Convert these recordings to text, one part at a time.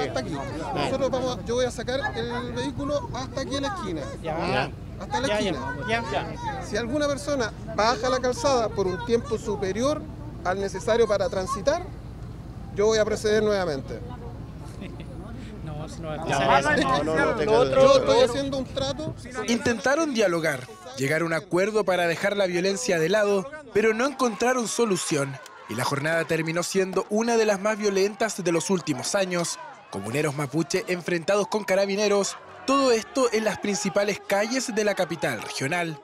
hasta aquí. Nosotros vamos, yo voy a sacar el vehículo hasta aquí en la esquina. Ya. Hasta la esquina. Ya. Si alguna persona baja la calzada por un tiempo superior al necesario para transitar, yo voy a proceder nuevamente. Yo estoy haciendo un trato. Intentaron dialogar, llegar a un acuerdo para dejar la violencia de lado, pero no encontraron solución. Y la jornada terminó siendo una de las más violentas de los últimos años. Comuneros mapuche enfrentados con carabineros, todo esto en las principales calles de la capital regional.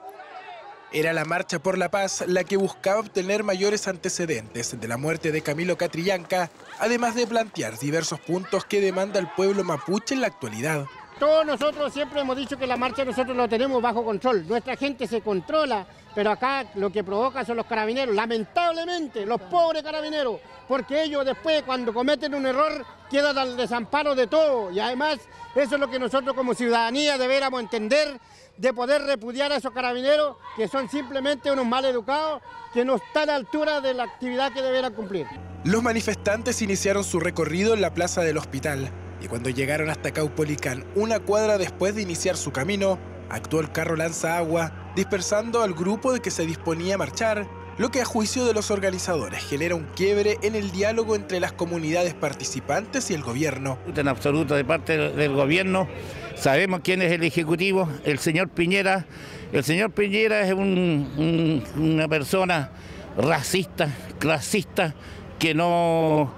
Era la Marcha por la Paz la que buscaba obtener mayores antecedentes de la muerte de Camilo Catrillanca, además de plantear diversos puntos que demanda el pueblo mapuche en la actualidad. Todos nosotros siempre hemos dicho que la marcha nosotros lo tenemos bajo control, nuestra gente se controla, pero acá lo que provoca son los carabineros, lamentablemente, los pobres carabineros, porque ellos después cuando cometen un error quedan al desamparo de todo, y además eso es lo que nosotros como ciudadanía deberíamos entender, de poder repudiar a esos carabineros que son simplemente unos mal educados que no están a la altura de la actividad que deberán cumplir. Los manifestantes iniciaron su recorrido en la plaza del hospital. Y cuando llegaron hasta Caupolicán, una cuadra después de iniciar su camino, actuó el carro lanzaagua, dispersando al grupo de que se disponía a marchar, lo que a juicio de los organizadores genera un quiebre en el diálogo entre las comunidades participantes y el gobierno. En absoluto de parte del gobierno, sabemos quién es el ejecutivo, el señor Piñera. El señor Piñera es una persona racista, clasista, que no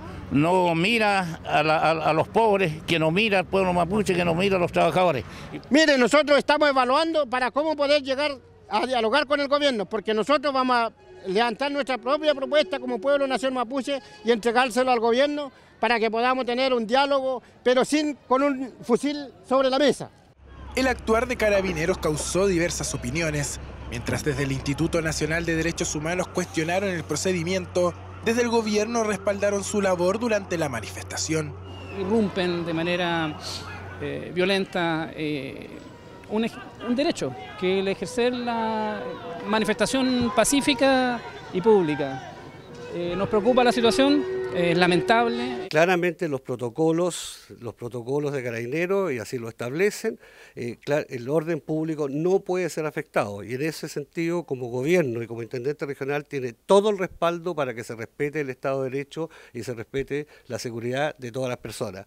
mira a los pobres, que no mira al pueblo mapuche, que no mira a los trabajadores. Mire, nosotros estamos evaluando para cómo poder llegar a dialogar con el gobierno, porque nosotros vamos a levantar nuestra propia propuesta como pueblo nación mapuche y entregárselo al gobierno para que podamos tener un diálogo, pero sin con un fusil sobre la mesa. El actuar de carabineros causó diversas opiniones. Mientras desde el Instituto Nacional de Derechos Humanos cuestionaron el procedimiento, desde el gobierno respaldaron su labor durante la manifestación. Irrumpen de manera violenta un derecho, que es el ejercer la manifestación pacífica y pública. Nos preocupa la situación, es lamentable. Claramente los protocolos de Carabineros, y así lo establecen, el orden público no puede ser afectado, y en ese sentido como gobierno y como intendente regional tiene todo el respaldo para que se respete el Estado de Derecho y se respete la seguridad de todas las personas.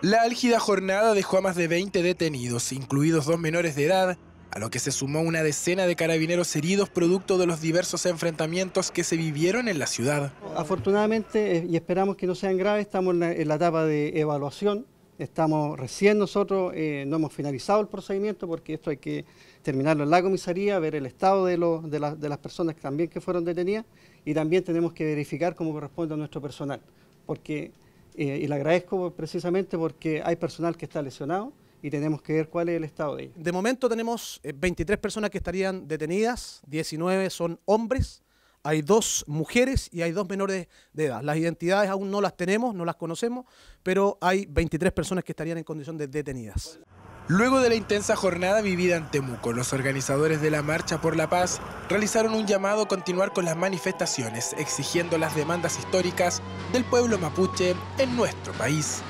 La álgida jornada dejó a más de 20 detenidos, incluidos 2 menores de edad, a lo que se sumó una decena de carabineros heridos producto de los diversos enfrentamientos que se vivieron en la ciudad. Afortunadamente, y esperamos que no sean graves, estamos en la etapa de evaluación. Estamos recién nosotros, no hemos finalizado el procedimiento porque esto hay que terminarlo en la comisaría, ver el estado de las personas también que fueron detenidas, y también tenemos que verificar cómo corresponde a nuestro personal. Porque, y le agradezco precisamente porque hay personal que está lesionado, y tenemos que ver cuál es el estado de ellos. De momento tenemos 23 personas que estarían detenidas, 19 son hombres, hay 2 mujeres y hay 2 menores de edad. Las identidades aún no las tenemos, no las conocemos, pero hay 23 personas que estarían en condición de detenidas. Luego de la intensa jornada vivida en Temuco, los organizadores de la Marcha por la Paz realizaron un llamado a continuar con las manifestaciones, exigiendo las demandas históricas del pueblo mapuche en nuestro país.